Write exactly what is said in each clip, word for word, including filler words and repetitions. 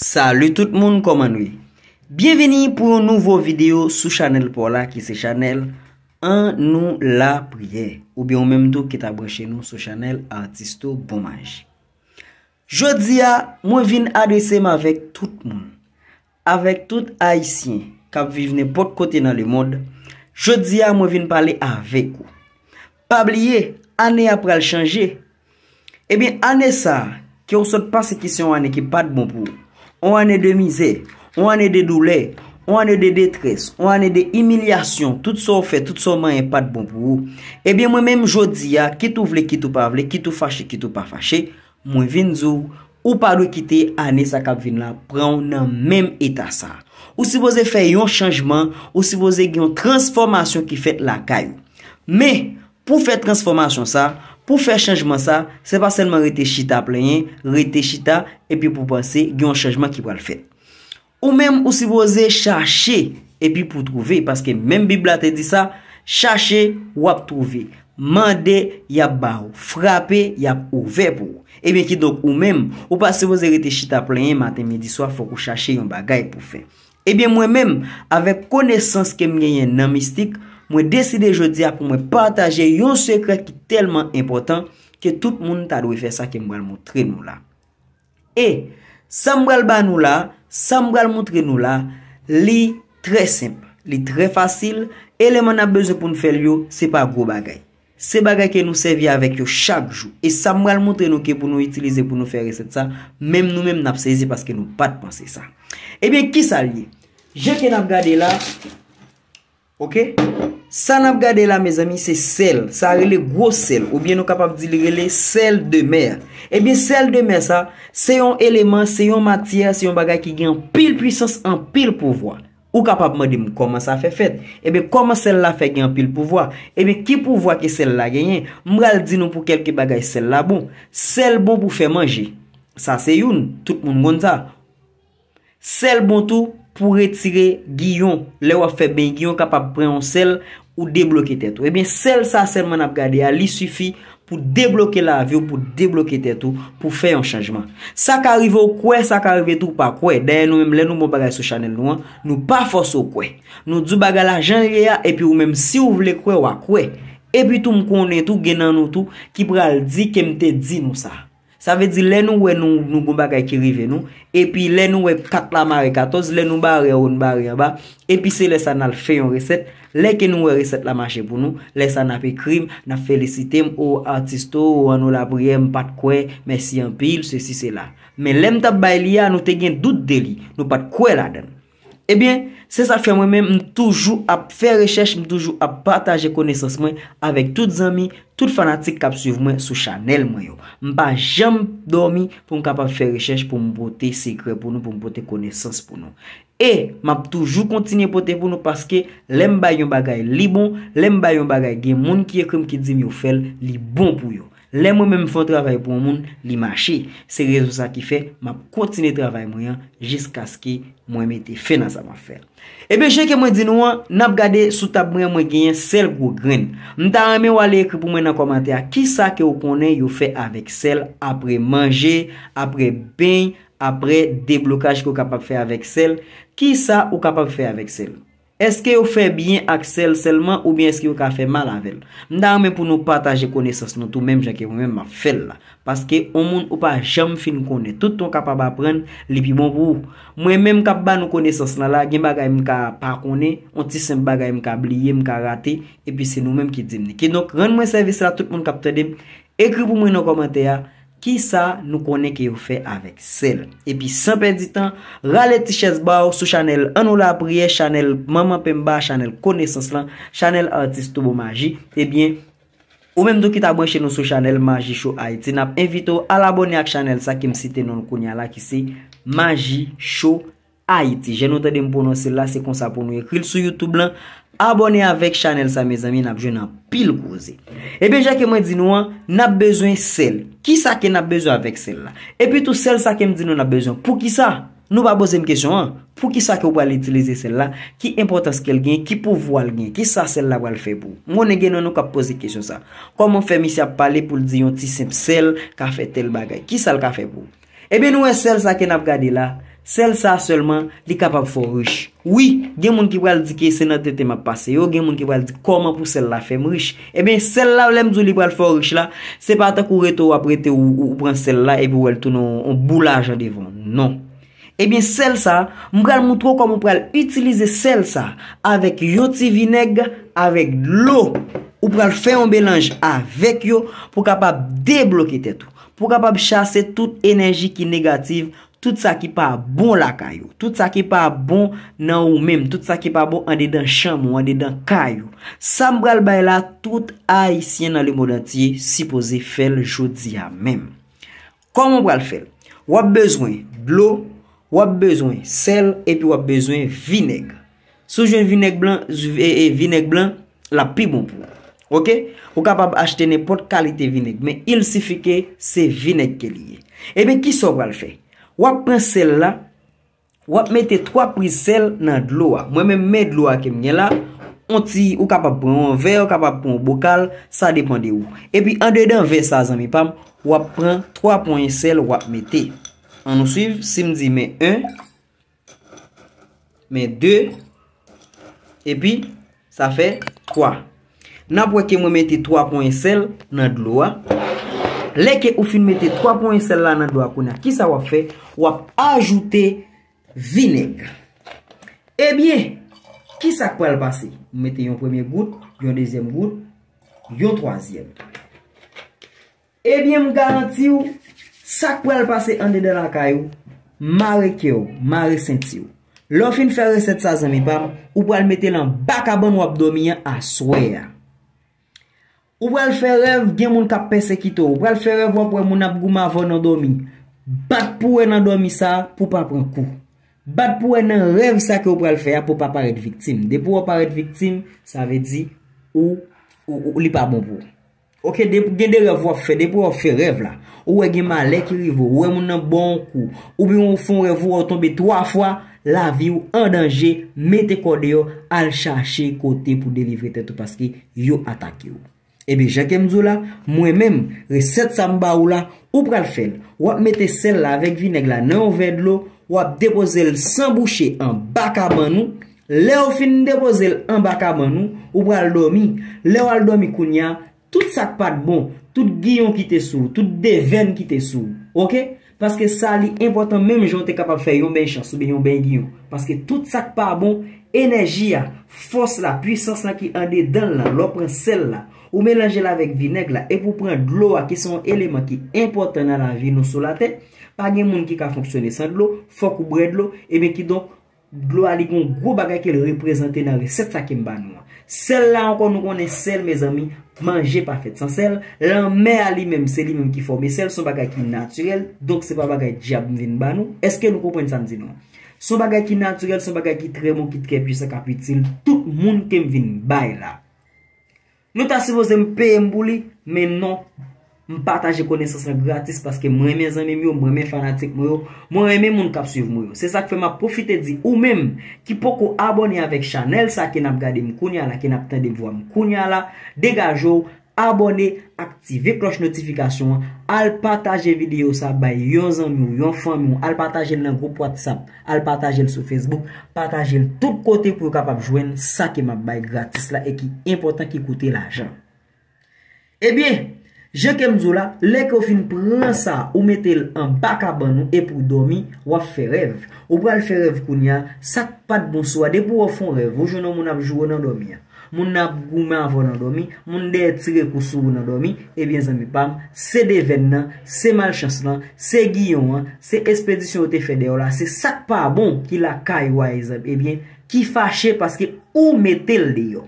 Salut tout le monde, comment vous? Bienvenue pour une nouvelle vidéo sur Chanel Paula qui c'est Chanel An Nou Lapriyè ou bien au même temps qui t'a branché nous sur Chanel Artisto Bomage. Jodi a, moi vinn adresser avec tout le monde, avec tout haïtien qui vivent n'importe côté dans le monde. Jodi a, moi vinn parler avec vous. Pas oublier, année après le changer. Eh bien année ça, qui on saute pas cette question année qui pas de bon pour. On année de misère, on année de douleur, on année de détresse, on année de humiliation, tout ça on fait, tout ça on n'est pas de bon pour vous. Eh bien moi-même jodi a, qui tout vle, qui tout pas vle, qui tout fâché, qui tout pas fâché, moi vinn zou ou pas de quitter année ça cap vinn là, prend dans même état ça. Ou supposé faire un changement, ou supposé une transformation qui fait la caille. Mais pour faire transformation ça, pour faire changement ça, c'est pas seulement rester chita plein, rester chita et puis pour penser qu'il y a un changement qui va le faire. Ou même ou si vous osez chercher et puis pour trouver, parce que même Bible a dit ça, chercher ou trouver, mandé y a bao, frapper y a ouvert pour. Et bien qui donc ou même ou pas si vous osez rester chita plein matin midi soir, faut que chercher un bagage pour faire. Et bien moi-même avec connaissance que j'ai dans mystique, moi décidé jodi a pour moi partager un secret qui est tellement important que tout le monde t'a dû faire ça que moi le montrer nous là. Et ça m'bral ba nous là, ça m'bral montrer nous là, li très simple, li très facile, élément n'a besoin pour nous faire yo, c'est pas gros bagay. C'est bagay que nous servi avec yo chaque jour et ça m'bral montrer nous que pour nous utiliser pour nous faire recette ça, même nous même n'a saisi parce que nous pas de penser ça. Et bien qui ça lié? Je que n'a regarder là. OK? Ça n'a pas là, mes amis, c'est sel. Ça a le gros sel. Ou bien nous capable de dire le sel de mer. Eh bien, sel de mer, ça, c'est un élément, c'est une matière, c'est un bagage qui gagne pile puissance, en pile pouvoir. Ou capable de me dire comment ça fait fait. Eh bien, comment celle-là fait gagne pile pouvoir? Eh bien, qui pouvoir que celle-là gagne? M'ral dit nous pour quelques bagages, celle-là bon. Sel bon pour faire manger. Ça, c'est une. Tout le monde ça. Sel bon tout. Pour retirer guillon, le ou fait ben guillon capable prendre un sel ou débloquer tête. Eh bien sel ça seulement n'a gardé, il suffit pour débloquer la vie ou pour débloquer tête ou pour faire un changement. Ça qui arrive au quoi, ça qui arrive tout pas quoi. D'ailleurs nous même les nous bon bagage sur Chanel nous, nous pas force au quoi. Nous du bagage l'argent et puis ou même si vous voulez quoi ou quoi. Et puis tout me connaît tout gênant nous tout qui pral dit que me te dit nous ça. Ça veut dire les nous nous nous gon bagay qui rive nous et puis les nous quatre la mare quatorze les nous barre on barre en bas et puis c'est les ça n'a fait une recette les que nous recette la marché pour nous les ça n'a fait crime n'a félicité au artiste ou An Nou Lapriyè pas de quoi merci en pile ceci cela mais l'aime t'a bailia nous te gen doute de li nous pas de quoi là-dedans. Eh bien c'est ça fait moi même toujours à faire recherche toujours à partager connaissance moi avec toutes amis toutes fanatiques qui suivent moi sur Chanel moi yo m'pas jamais dormi pour capable faire recherche pour me porter secret pour nous pour me porter connaissance pour nous et m'a toujours continuer porter pour nous parce que l'aime ba yon bagay li bon l'aime ba yon bagay gen moun qui écrit qui dit yo fait li bon pour yo. Les moi-même font travail pour le monde, les marchés. C'est raison ça qui fait, m'a continuer travail moyen jusqu'à ce que moi mette fin dans ça m'a faire. Et bien, je que moi dis nous, n'a regardé sous table moi moi gagne sel gros grain. M'ta aimer ou aller écrire pour moi dans commentaire qui ça que vous connaissez yo fait avec sel après manger, après bain, après déblocage que capable faire avec sel, qui ça ou capable faire avec sel. Est-ce que vous faites bien avec sel seulement ou bien est-ce que vous faites mal avec elle? Nous mais pour nous partager connaissance nous tout même j'ai moi-même fait là parce que au monde ou pas jamais fin connaître tout ton capable apprendre les plus bon pour vous. Moi même cap ba nous connaissance là là gen bagay m ka pas connait on ti simple bagay m ka oublier m ka rater et puis c'est nous même qui dit que donc rendre moi service là tout le monde cap tande écrit pour moi dans commentaire qui ça nous connaît que vous fait avec sel. Et puis sans perdre du temps, rale tichèz bao sur Chanel An Nou Lapriyè, Chanel Maman Pemba, Chanel Connaissance là, Chanel Artiste Toubo Magie. Eh bien, ou même donc qui t'a branché nous sur Chanel Magie Show Haïti, n'a invité à l'abonner à Chanel ça qui me cite non connait là qui c'est Magie Show Haïti. J'ai noté de me prononcer là, c'est comme ça pour nous écrire sur YouTube là. Abonnez avec Chanel ça mes amis n'a besoin pile cause. Et bien j'ai moi dit nous n'a besoin sel. Qui ça que n'a besoin avec sel là? Et puis tout sel ça que me dit nous n'a besoin. Pour qui ça? Nous pas poser une question hein? Pour qui ça que vous allez utiliser celle là? Qui importance qu'elle gagne? Qui pouvoir elle gagne? Qui ça celle là va le faire pour? Moi nous nous cap poser question ça. Comment faire monsieur parler pour dire un petit simple sel qu'a fait tel bagage? Qui ça le qu'a fait pour? Et bien nous sel ça que n'a regardé là. Celle ça seulement, les capable de faire riche. Oui, il y a des gens qui vont dire que c'est notre thème à passer. Il y a des gens qui vont dire comment pour celle-là faire riche. Eh bien, celle-là, l'aime du libre faire riche là, c'est pas tant qu'on retourne après ou prend celle-là et puis elle tourne en boulage devant. Non. Eh bien, celle-là, je vais vous montrer comment on peut utiliser celle-là avec yoti vinaigre, avec l'eau. Ou pour faire un mélange avec yo pour capable débloquer tout. Pour capable chasser toute énergie qui est négative, tout ça qui pas bon la caillou, tout ça qui pas bon nan ou même, tout ça qui pas bon en dedans chambre ou en dedans caillou. Ça m'bral bay la tout haïtien dans le monde entier supposé faire le jodi a même. Comment on va le faire? Ou a besoin de l'eau, ou a besoin de sel et puis ou a besoin de vinaigre. Si j'ai vinaigre blanc et, et vinaigre blanc la plus bon pour. OK? Ou capable acheter n'importe qualité vinaigre, mais il suffit que c'est vinaigre qui est lié. Et bien qui ça va le faire? Ou prendre celle-là, ou mettre trois prises sel dans de l'eau. Moi-même, mettre de l'eau qui est là, on tire, ou capable prendre un verre, ou capable prendre un bocal, ça dépend de où. Et puis, en dedans, verre ça, zami pam, ou prendre trois points sel, ou mettre. On nous suit, si me dit, mais un, mais deux, et puis, ça fait trois. N'a pas que moi mette trois points sel dans de l'eau. Lèke ou fin mette trois points sel là dans doa kona. Qui ça va faire? Ou ajouter vinaigre. Eh bien, qui ça va le passer? Vous mettez une première goutte, une deuxième goutte, une troisième. Eh bien, je garantis ou ça va le passer en dedans la caillou. Mareke ou, mare senti ou. L'on fin faire recette ça zami pam, ou pour le mettre dans bac à bon ou abdomen à soya. Ou pral fè rêve gen moun ka persekito, ou pral fè rêve ou pou moun ap gouma avon nan dormi. Bat pou en nan dormi sa pou pa pran kou. Bat pou en nan rêve sa que ou pral fè pour pa paraître victime. De pou ou paraître victime, ça veut dire ou ou, ou li pa bon pou. OK, de gen de rêve ou fè, de pou ou fè rêve là. Ou e gen malè ki rivo, ou e moun nan bon kou, ou bi on fon rêve ou tombe trois fois, la vie ou en danger, mettez cordeo al chercher côté pour délivrer tête parce que yo attaqué ou. Et bien, j'aime me là, moi-même, recette samba ou là, ou pral faire. Ou mettez celle là avec vinaigre là, non verre de l'eau, ou déposer sans boucher en bac à banou. Là ou fin déposer en bac à banou, ou pral dormi. Là ou al dormi kounya, tout ça pas de bon, tout guillon qui te sous, tout des veines qui te sous. OK? Parce que ça li important même j'en t'es capable faire yon ben chance ou bien yon ben guillon parce que tout ça pas bon, énergie la, force la, puissance la qui en dedans là, l'on prend celle là. Ou mélanger la avec vinaigre là et pour prendre de l'eau qui sont éléments qui important dans la vie nous sur la terre pas de monde qui ka fonctionner sans de l'eau faut qu'on boit de l'eau et bien qui donc de l'eau a li gon gros bagage qui représenter dans recette ça qui me ban nous celle là encore nous connaît celle mes amis manger pas fait sans sel la mère lui même c'est lui même qui forme sel son bagage qui naturel donc c'est pas bagage diable vinn ban nous est-ce que nous comprenons ça me dit non son bagage qui naturel son bagage qui très bon qui très puissant qui utile tout monde qui vinn bail là. Nous t'as supposé me payer m'bouli, mais non, me partager connaissance gratis parce que moi mes amis moi, moi mes fanatiques moi, moi mes moun k'ap suivre moi. C'est ça qui fait m'a profiter dit ou même qui poko abonner avec Chanel ça qui n'a regardé m'kounya là qui n'a pas tendé voir m'kounya là, dégagez-vous, abonnez, activez cloche notification, al partager vidéo ça ba yon zanmi ou yon fami, al partager dans groupe WhatsApp, al partager sur Facebook, partager tout côté pour capable joindre ça qui m'a bail gratis là et qui important qui coûte l'argent. Eh bien, je kem dou là, les cofin prend ça ou mettez en bac à banou et pour dormir ou faire rêve. Ou pral faire rêve kounya, ça pas de bon soir de pour fond rêve, ou jeune mon a jouer dans dormir. Moun ap goumen avant d'endormi, moun de tire kousou ou d'endormi, et bien zami pam, c'est des veines, c'est malchance là, c'est guillon, c'est expédition te fait de là, c'est ça pas bon qui la caille wise, et bien, qui fâché parce que ou mettez le de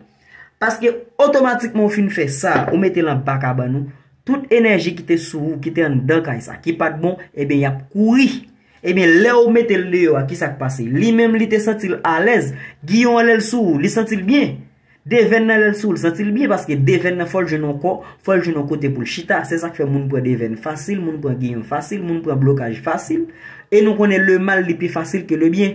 parce que automatiquement fin fait ça, ou mettez le bac à banou, toute énergie qui te sous, qui te en dedans caille ça, qui pas de bon, et bien y a couri. Eh bien, là où mettez le de à qui ça passe, lui même li te sentil à l'aise, guillon l'el sous, li sentil bien. Deven nan lèl soul, sentil bien parce que deven nan fol jenon ko, fol jenon kote pou l'chita. C'est ça qui fait moun pran deven facile, moun pran guillon facile, moun pran blocage facile. Et nous connaissons le mal le plus facile que le bien.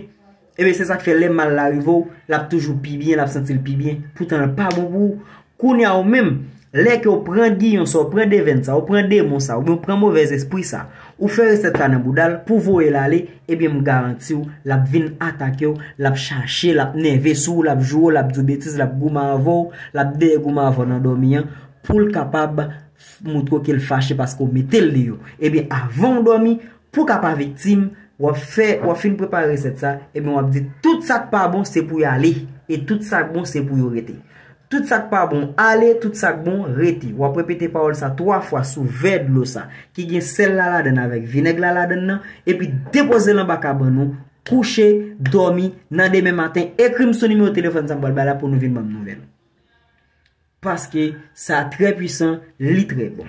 Et bien c'est ça qui fait le mal l'arrive, l'a toujours pi bien, l'a sentil pi bien. Pourtant, pas bon pour. Kounya ou même, Lè que vous prenez guillon, vous prenez des vins, vous prenez des démons, vous prenez mauvais esprit, ça, vous faites cette année boudal pour vous aller, et bien, je garantis, la vin attaquer, la chercher, la nerver sous, la jouer, la du bêtise, la gouma avant, la dégouma avant dans dormir, pour le capable de montrer qu'il fâché parce qu'on mettait le lieu. Et bien, avant de dormir, pour capable victime, ou fait, ou fin préparer cette ça, et bien, on dit, tout ça pas bon, c'est pour y aller, et tout ça bon, c'est pour y arrêter. Tout ça pas bon, allez, tout ça bon, reti. Ou après pété parole ça trois fois sous verre de l'eau ça. Qui gagne celle là là-dedans avec vinaigre là là-dedans. Et puis déposer l'en bas à banou, coucher, dormir, nan demain matin, écrire son numéro de téléphone ça là pour nous venir une nouvelle. Parce que ça très puissant, li très bon.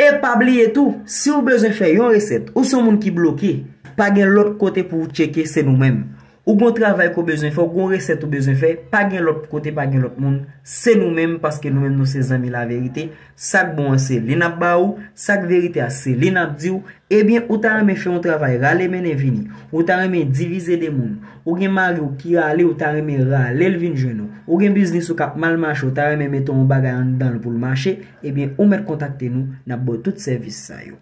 Et pas oublier tout, si vous besoin faire une recette, ou son monde qui bloqué, pas gagne l'autre côté pour checker, c'est nous-mêmes. Ou bon travail qu'on besoin faire, ou bon recette qu'on besoin faire, pas gain l'autre côté, pas gain l'autre monde, c'est nous-mêmes parce que nous-mêmes nous sommes amis la vérité. Ça bon c'est l'inabbaou, ça vérité c'est l'inabdiou. Eh bien, ou t'as aimé faire un travail, râler mener vini, ou t'as aimé diviser des mondes, ou gain mari ou qui râler, ou t'as aimé râler le vin genou, ou gain business ou cap mal marché, ou t'as aimé mettre un bagage dans pour le marché, eh bien, ou met contacter nous, n'a bon tout service ça yo.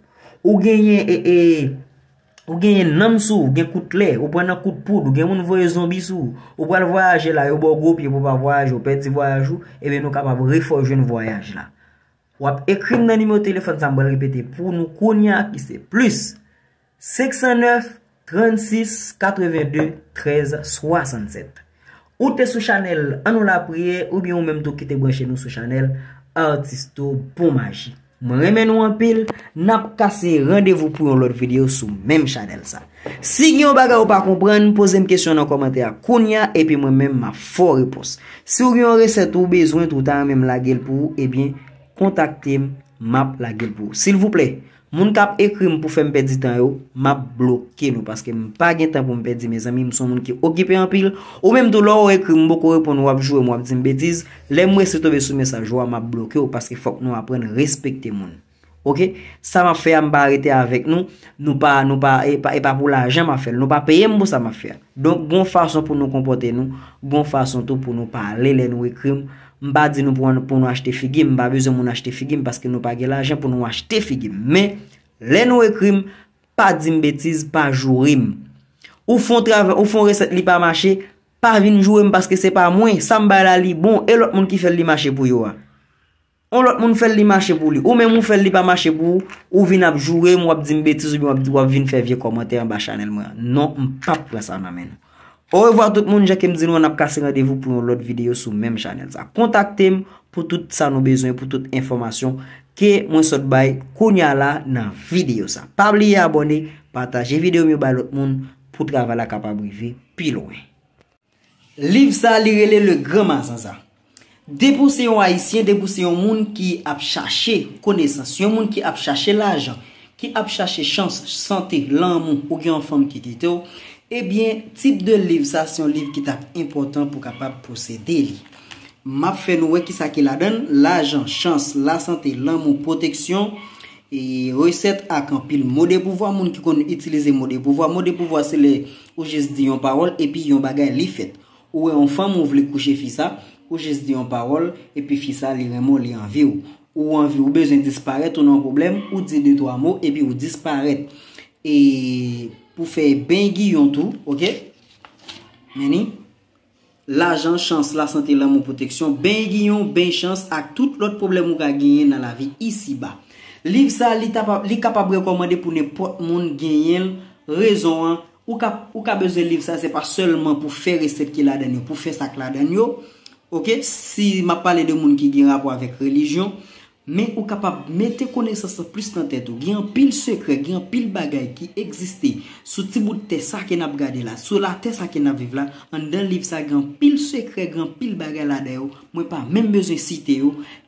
Ou gagner et et ou gagne un nom sous, ou gagne un coup de lait, ou prend un coup de poudre, ou gagne un voyage zombie sous, ou prend le voyage là, ou bon groupe, ou pas voyage, ou petit voyage, et bien nous capables de reforger un voyage là. Ou ap écrit dans le numéro de téléphone, ça me répéter pour nous connaître qui c'est plus cinq zéro neuf, trente-six, quatre-vingt-deux, treize, soixante-sept. Ou t'es sous Chanel An Nou Lapriyè, ou bien ou même tout qui t'es branché nous sous Chanel Artisto Bomage. M'remè nou en pile, n'ap cassé rendez-vous pour une autre vidéo sur même channel ça. Si vous baga ou pas comprendre, posez une question dans commentaire kounya et puis moi-même ma fort réponse. Si vous avez une recette ou besoin tout temps même la gueule pour eh bien contactez m'a la gueule pour. S'il vous plaît, moun kap écrit pour faire me perdre temps yo, m'a bloqué nous parce que m'pa gen temps pour me perdre mes amis, m'son moun ki occupé en pile ou même de l'or écrit m'boko répondre ou ap jouer moi dit bêtise, les moi se tomber sous message ou m'a bloqué parce que faut que nous apprendre respecter moun. OK, ça m'a fait m'a arrêter avec nous, nous pas nous pas et pas, et pas pour l'argent m'a fait, nous pas payer pour ça m'a fait. Donc bon façon pour nous comporter nous, bon façon tout pour nous parler les nous écrire. M'ba dit nous pour nous, pour nous acheter figue, m'ba besoin mon acheter figue parce que nous pas l'argent pour nous acheter figue. Mais les nous écrime pas dit bêtise, pas jourim. Ou font travail, ou font recette li pas marché, pas vinn jouer parce que c'est pas moi, ça m'ba la li bon et l'autre monde qui fait li marché pour yo. On l'autre monde fait li marché pour lui ou même on fait li pas marché pour ou vinn ap jouer, moi dit bêtise ou moi vinn faire vieux commentaire en bas channel moi. Non, m'pa prend ça nan men. Au revoir tout le monde, j'aime dire on a cassé rendez-vous pour une autre vidéo sur même channel. Contactez-moi pour tout ça nous besoin, pour toute information que moi sort bail kounya là dans vidéo ça. Pas oublier abonner, partager vidéo mieux ba l'autre monde pour travailler la capable vivre plus loin. Livre ça li relé le grand Mazanza. Dépousser un haïtien, dépousser un monde qui a cherché connaissance, un monde qui a cherché l'argent, qui a cherché chance, santé, l'amour ou une femme qui dit tout. Eh bien, type de livre, ça, c'est un livre qui est important pour capable posséder. M'a fait nous qui ça qui la donne, l'argent, chance, la santé, l'amour, protection, et recette à campil, mot de pouvoir, moun qui connaît utiliser mot de pouvoir, mot de pouvoir, c'est le, ou juste dit en parole, et puis yon bagay li fait. Ou en femme, ou vle coucher fissa, ou juste dit en parole, et puis fissa li remon li envie ou. Ou envie ou besoin disparaître, ou non problème, ou dit deux, trois mots, et puis ou disparaître. Et, pour faire ben guillon tout, ok? Meni, l'argent, chance, la santé, l'amour, protection, ben guillon, ben chance, avec tout l'autre problème qu'on a gagné dans la vie ici-bas. Livre ça, li capable de recommander pour n'importe monde gagner raison, ou ka, ou ka besoin livre ça, c'est pas seulement pour faire recette qui la donne, pour faire ça que la donne, ok? Si m'a parlé de monde qui a rapport avec religion, mais ou capable mettre connaissance plus dans tête ou il y a un pile secret, il y a un pile bagaille qui existait sous petit bout de terre ça qui n'a regardé là sous la terre ça qui n'a vivre là en dans livre ça grand pile secret, grand pile bagaille là dedans moi pas même besoin citer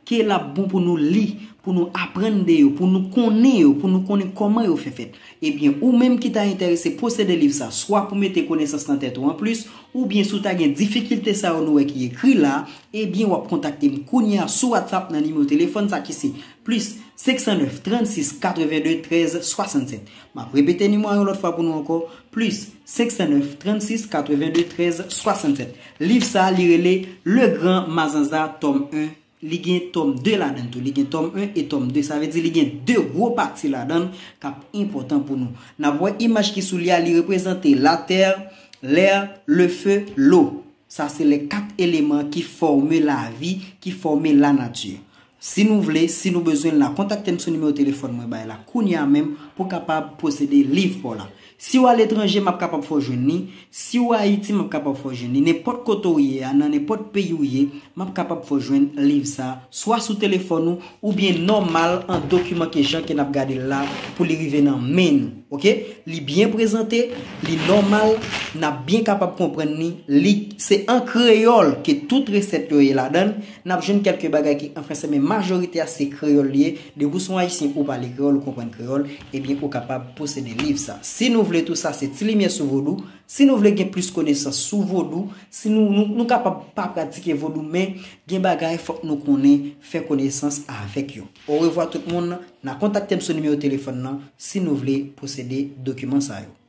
qui est là bon pour nous lire, pour nous apprendre de, pour nous connaître, pour nous connaître comment on fait fait. Et bien ou même qui t'a intéressé posséder livre ça soit pour mettre connaissance dans tête ou en plus ou bien sous ta gen difficulté ça ou nous qui écrit là et bien ou contacter me kounya sur WhatsApp dans numéro téléphone ça qui c'est plus cinq zéro neuf, trente-six, quatre-vingt-deux, treize, soixante-sept. M'a répété numéro l'autre fois pour nous encore plus cinq zéro neuf, trente-six, quatre-vingt-deux, treize, soixante-sept. Livre ça li relé Le Grand Mazanza tome un li gen tome deux la dan tou, li gen tome un et tome deux, ça veut dire li gen deux gros parties la dan kap important pour nous. N'a voit image qui sou li a li représente la terre, l'air, le feu, l'eau. Ça c'est les quatre éléments qui forment la vie, qui forment la nature. Si nous voulons, si nous besoin la, contactez-moi sur numéro de téléphone moi ba la kounya même pour capable posséder livre pour la. Si vous êtes à l'étranger, vous êtes capable de faire jeune. Si vous êtes à Haïti, vous êtes capable de faire jeune. N'importe côté où vous êtes, dans n'importe pays où vous êtes, vous êtes capable de faire jeune livre ça, soit sous téléphone ou bien normal en document que gens qui n'a gardé là pour les arriver dans main. OK? Li bien présenté, li normal, n'a bien capable de comprendre ni, li c'est en créole que toute recette est là donne. N'a jeune quelques bagages qui en français mais majorité à ces créoles liés, de vous sont haïtiens ou parler créole ou comprendre créole et bien vous capable de posséder livre ça. Si nous tout ça c'est ti lumière sur vodou. Si nous voulons plus connaissance sur vodou, si nous nous, nous capable pas pratiquer vodou mais gen bagay faut que nous connaît faire connaissance avec yo. Au revoir tout le monde, n'a contacté sur numéro de téléphone là si nous voulez posséder document ça yo.